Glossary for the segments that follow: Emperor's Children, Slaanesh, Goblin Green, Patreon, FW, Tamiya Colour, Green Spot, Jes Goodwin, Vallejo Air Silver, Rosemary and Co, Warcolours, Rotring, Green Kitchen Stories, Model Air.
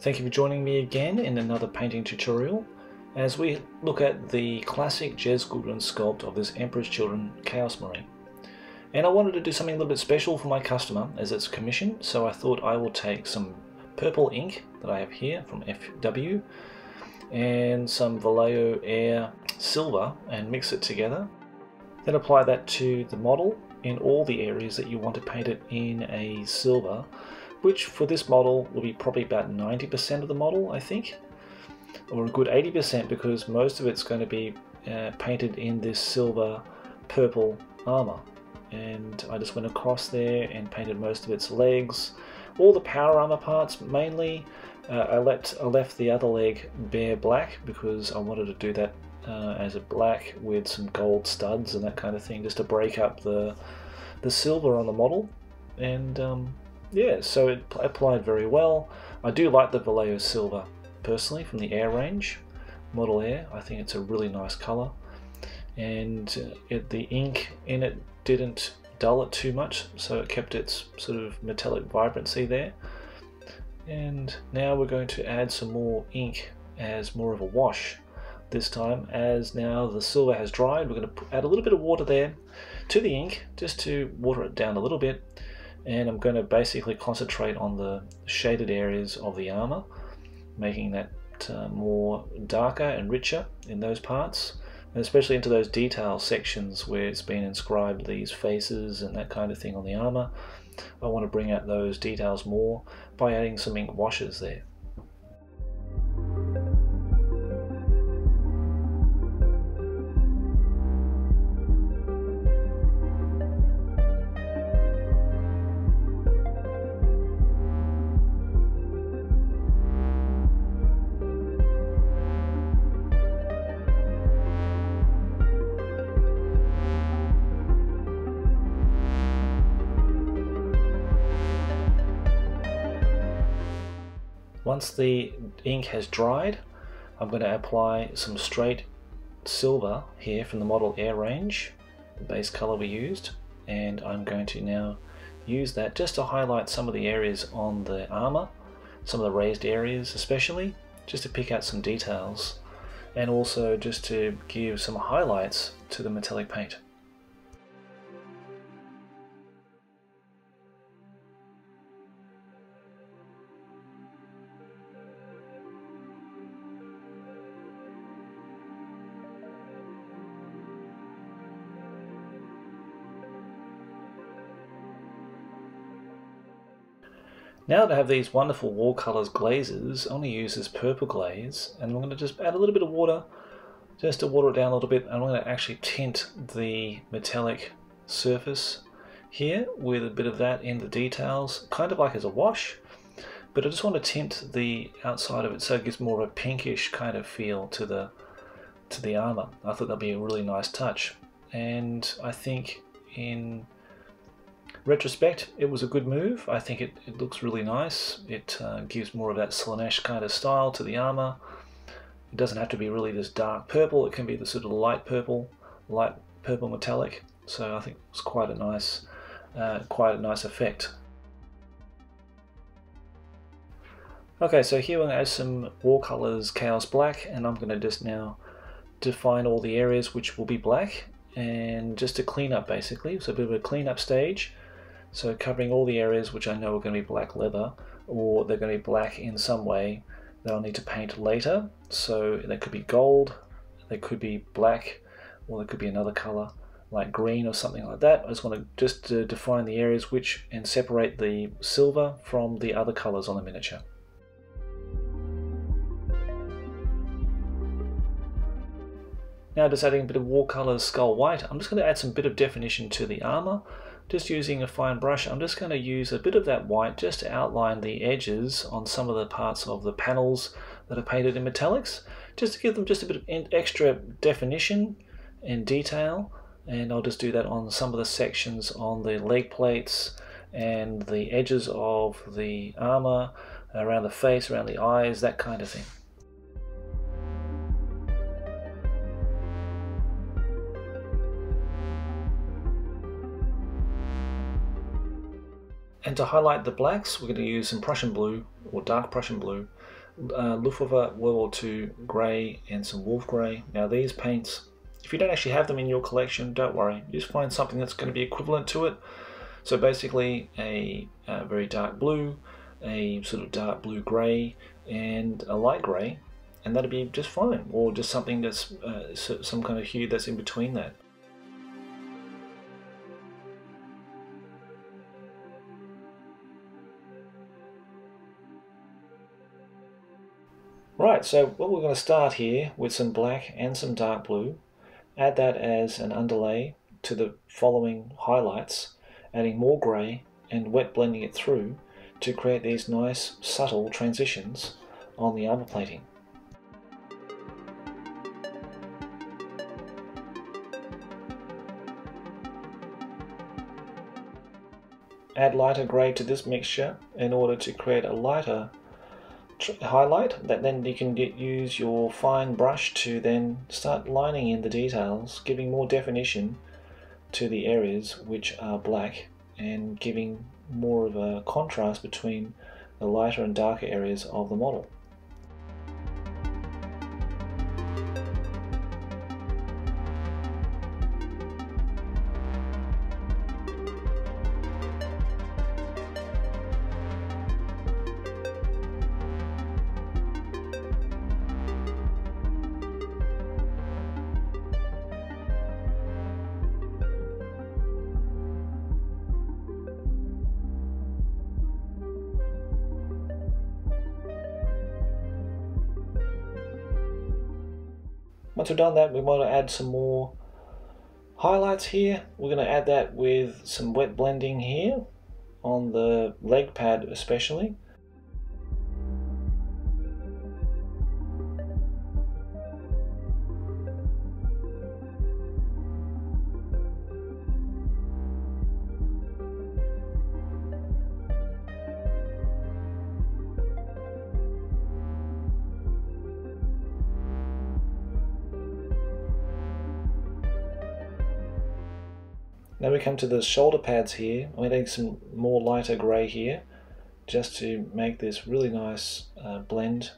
Thank you for joining me again in another painting tutorial as we look at the classic Jes Goodwin sculpt of this Emperor's Children Chaos Marine. And I wanted to do something a little bit special for my customer as it's commission, so I thought I will take some purple ink that I have here from FW and some Vallejo Air Silver and mix it together. Then apply that to the model in all the areas that you want to paint it in a silver, which for this model will be probably about 90% of the model, I think, or a good 80% because most of it's going to be painted in this silver purple armor. And I just went across there and painted most of its legs, all the power armor parts mainly. I left the other leg bare black because I wanted to do that as a black with some gold studs and that kind of thing, just to break up the silver on the model. And yeah, so it applied very well. I do like the Vallejo Silver personally from the Air range, Model Air. I think it's a really nice colour, and the ink in it didn't dull it too much, so it kept its sort of metallic vibrancy there. And now we're going to add some more ink as more of a wash this time, as now the silver has dried. We're going to add a little bit of water there to the ink just to water it down a little bit. And I'm going to basically concentrate on the shaded areas of the armor, making that more darker and richer in those parts, and especially into those detail sections where it's been inscribed, these faces and that kind of thing on the armor. I want to bring out those details more by adding some ink washes there. Once the ink has dried, I'm going to apply some straight silver here from the Model Air range, the base color we used, and I'm going to now use that just to highlight some of the areas on the armor, some of the raised areas especially, just to pick out some details and also just to give some highlights to the metallic paint. Now that I have these wonderful Warcolours glazes, I'm going to use this purple glaze, and I'm going to just add a little bit of water just to water it down a little bit, and I'm going to actually tint the metallic surface here with a bit of that in the details, kind of like as a wash, but I just want to tint the outside of it so it gives more of a pinkish kind of feel to the armour. I thought that'd be a really nice touch, and I think in retrospect it was a good move. I think it looks really nice. It gives more of that Slaanesh kind of style to the armor. It doesn't have to be really this dark purple, it can be the sort of light purple metallic, so I think it's quite a nice effect. Okay, so here we're going to add some Warcolours Chaos Black, and I'm going to just now define all the areas which will be black, and just to clean up basically, so a bit of a clean up stage. So covering all the areas which I know are going to be black leather, or they're going to be black in some way that I'll need to paint later. So they could be gold, they could be black, or they could be another color like green or something like that. I just want to define the areas which and separate the silver from the other colors on the miniature. Now just adding a bit of Warcolours Skull White, I'm just going to add some bit of definition to the armor. Just using a fine brush, I'm just going to use a bit of that white just to outline the edges on some of the parts of the panels that are painted in metallics, just to give them just a bit of extra definition and detail. And I'll just do that on some of the sections on the leg plates and the edges of the armor, around the face, around the eyes, that kind of thing. And to highlight the blacks, we're going to use some Prussian blue or dark Prussian blue Luftwaffe World War II grey and some wolf grey. Now these paints, if you don't actually have them in your collection, don't worry. You just find something that's going to be equivalent to it. So basically a very dark blue, a sort of dark blue grey, and a light grey, and that'd be just fine. Or just something that's some kind of hue that's in between that. Right, so what we're going to start here with some black and some dark blue, add that as an underlay to the following highlights, adding more grey and wet blending it through to create these nice subtle transitions on the armour plating. Add lighter grey to this mixture in order to create a lighter highlight that then you can use your fine brush to then start lining in the details, giving more definition to the areas which are black and giving more of a contrast between the lighter and darker areas of the model. Once we've done that, we want to add some more highlights here. We're going to add that with some wet blending here on the leg pad especially. Now we come to the shoulder pads here. I'm adding some more lighter grey here just to make this really nice blend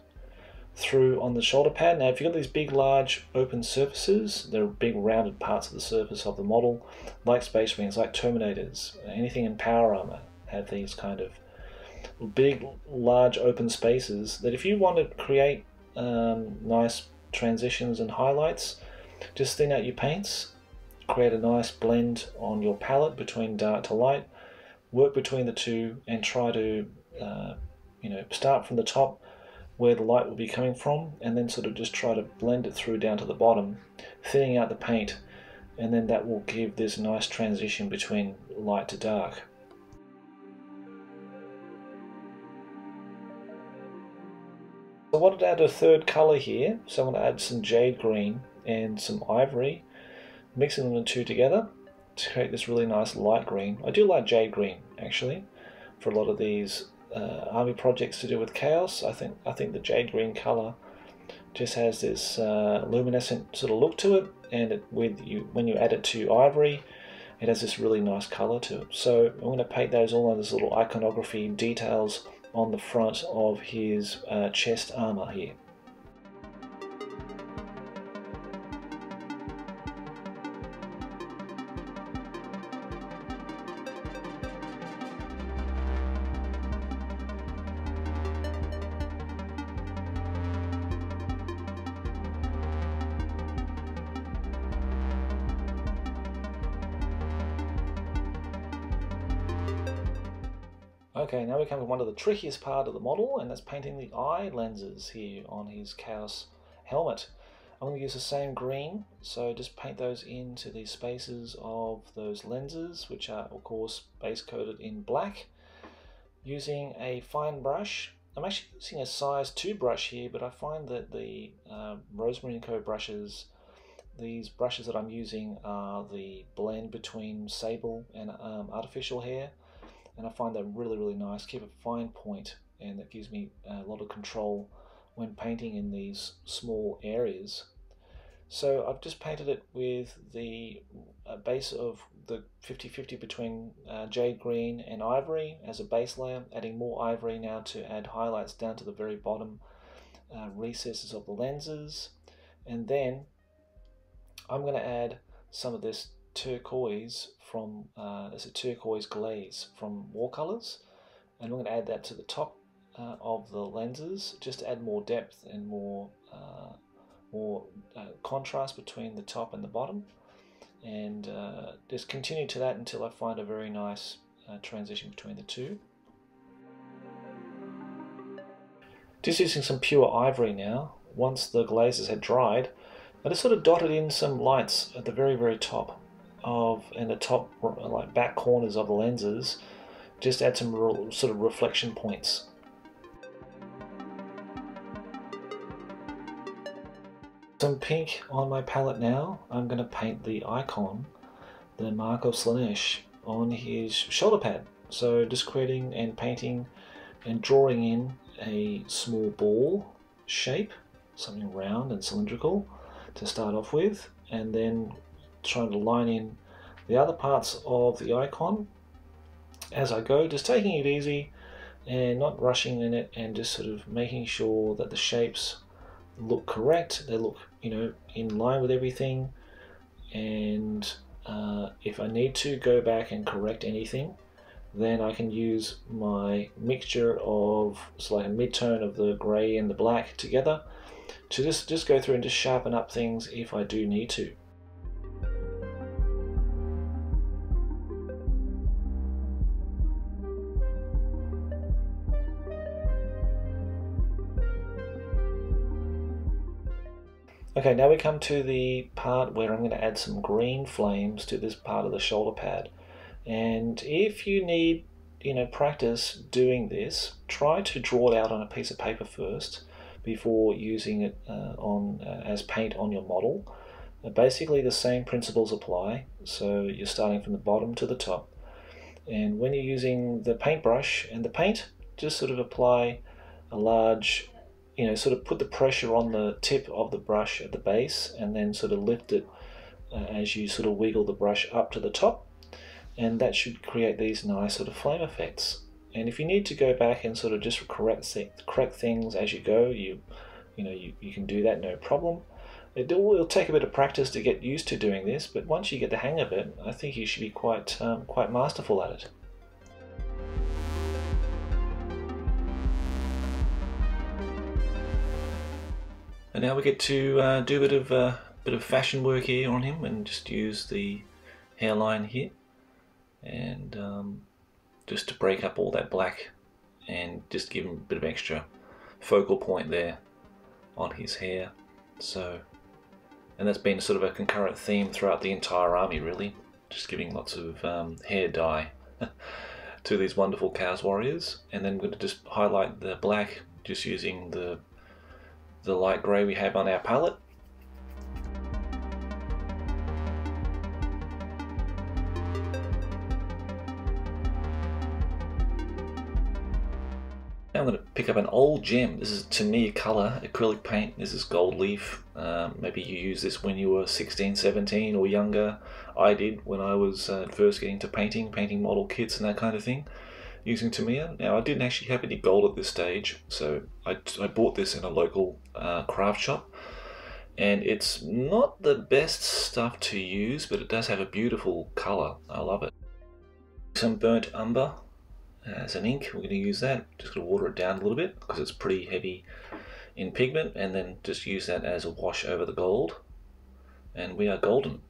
through on the shoulder pad. Now if you've got these big large open surfaces, they're big rounded parts of the surface of the model, like space marines, like Terminators, anything in power armour have these kind of big large open spaces that if you want to create nice transitions and highlights, just thin out your paints. Create a nice blend on your palette between dark to light, work between the two and try to start from the top where the light will be coming from and then sort of just try to blend it through down to the bottom, thinning out the paint, and then that will give this nice transition between light to dark. I wanted to add a third colour here, so I'm going to add some jade green and some ivory, mixing the two together to create this really nice light green. I do like jade green actually for a lot of these army projects to do with chaos. I think the jade green color just has this luminescent sort of look to it, and when you add it to ivory, it has this really nice color to it. So I'm going to paint those all on this little iconography details on the front of his chest armor here. Okay, now we come to one of the trickiest part of the model, and that's painting the eye lenses here on his Chaos helmet. I'm going to use the same green, so just paint those into the spaces of those lenses, which are of course base coated in black. Using a fine brush, I'm actually using a size 2 brush here, but I find that the Rosemary and Co brushes, these brushes that I'm using are the blend between sable and artificial hair. And I find that really, really nice. Keep a fine point, and that gives me a lot of control when painting in these small areas. So I've just painted it with the base of the 50-50 between jade green and ivory as a base layer, adding more ivory now to add highlights down to the very bottom recesses of the lenses. And then I'm going to add some of this turquoise from, it's a turquoise glaze from Warcolours, and we're going to add that to the top of the lenses just to add more depth and more contrast between the top and the bottom, and just continue to that until I find a very nice transition between the two. Just using some pure ivory now. Once the glazes had dried, I just sort of dotted in some lights at the very top of, and the top like back corners of the lenses, just add some real, sort of reflection points. Some pink on my palette now. I'm going to paint the icon, the mark of Slaanesh, on his shoulder pad. So just creating and painting and drawing in a small ball shape, something round and cylindrical to start off with, and then trying to line in the other parts of the icon as I go, just taking it easy and not rushing in it, and just sort of making sure that the shapes look correct, they look, you know, in line with everything, and if I need to go back and correct anything, then I can use my mixture of, it's like a mid-tone of the grey and the black together, to just go through and just sharpen up things if I do need to. Okay, now we come to the part where I'm going to add some green flames to this part of the shoulder pad. And if you need, you know, practice doing this, try to draw it out on a piece of paper first before using it on as paint on your model. Basically the same principles apply, so you're starting from the bottom to the top. And when you're using the paintbrush and the paint, just sort of apply a large, you know, sort of put the pressure on the tip of the brush at the base, and then sort of lift it as you sort of wiggle the brush up to the top. And that should create these nice sort of flame effects. And if you need to go back and sort of just correct things as you go, you can do that, no problem. It will take a bit of practice to get used to doing this, but once you get the hang of it, I think you should be quite quite masterful at it. And now we get to do a bit of fashion work here on him, and just use the hairline here. And just to break up all that black and just give him a bit of extra focal point there on his hair. So, and that's been sort of a concurrent theme throughout the entire army, really, just giving lots of hair dye to these wonderful Chaos Warriors. And then I'm going to just highlight the black, just using the light grey we have on our palette. I'm going to pick up an old gem. This is Tamiya Colour acrylic paint. This is gold leaf. Maybe you use this when you were 16, 17 or younger. I did when I was first getting into painting model kits and that kind of thing, using Tamiya. Now I didn't actually have any gold at this stage, so I bought this in a local craft shop, and it's not the best stuff to use, but it does have a beautiful colour. I love it. Some burnt umber as an ink, we're going to use that. Just going to water it down a little bit because it's pretty heavy in pigment, and then just use that as a wash over the gold, and we are golden.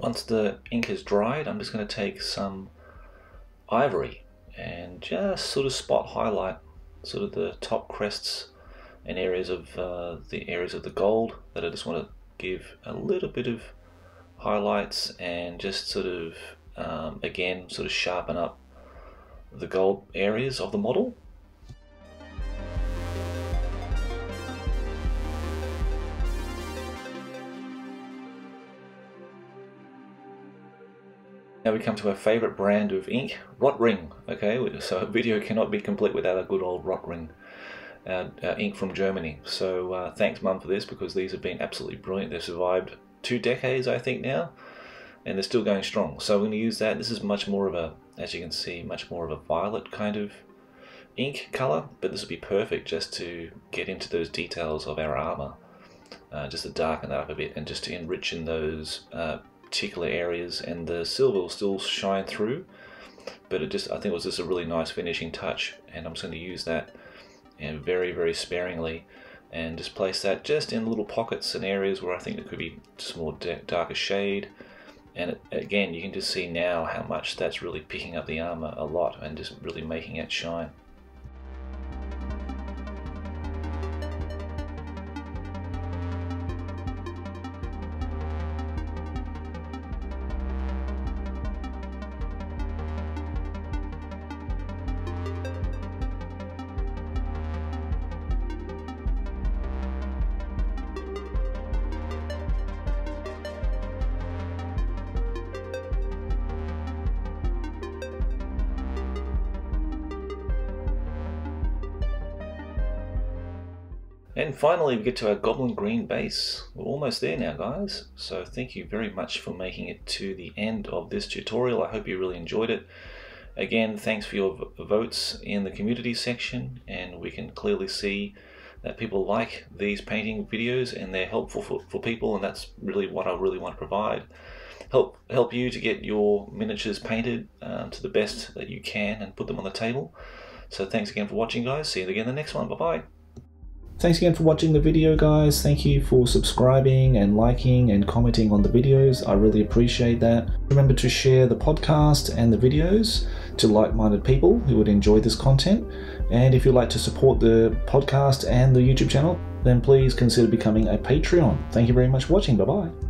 Once the ink has dried, I'm just going to take some ivory and just sort of spot highlight sort of the top crests and areas of the gold that I just want to give a little bit of highlights, and just sort of again sort of sharpen up the gold areas of the model. we come to our favourite brand of ink, Rotring. Okay, so a video cannot be complete without a good old Rotring ink from Germany. So thanks, Mum, for this, because these have been absolutely brilliant. They've survived 2 decades, I think, now, and they're still going strong. So we're going to use that. This is much more of a, as you can see, much more of a violet kind of ink colour, but this would be perfect just to get into those details of our armour, just to darken that up a bit and just to enrich in those particular areas, and the silver will still shine through, but it just, I think it was just a really nice finishing touch, and I'm just going to use that and very, very sparingly, and just place that just in little pockets and areas where I think it could be just more darker shade. And it, again, you can just see now how much that's really picking up the armour a lot and just really making it shine. And finally we get to our Goblin Green base. We're almost there now, guys, so thank you very much for making it to the end of this tutorial. I hope you really enjoyed it. Again, thanks for your votes in the community section, and we can clearly see that people like these painting videos and they're helpful for people, and that's really what I really want to provide. Help you to get your miniatures painted to the best that you can and put them on the table. So thanks again for watching, guys. See you again in the next one. Bye-bye. Thanks again for watching the video, guys. Thank you for subscribing and liking and commenting on the videos. I really appreciate that. Remember to share the podcast and the videos to like-minded people who would enjoy this content. And if you'd like to support the podcast and the YouTube channel, then please consider becoming a Patreon. Thank you very much for watching. Bye-bye.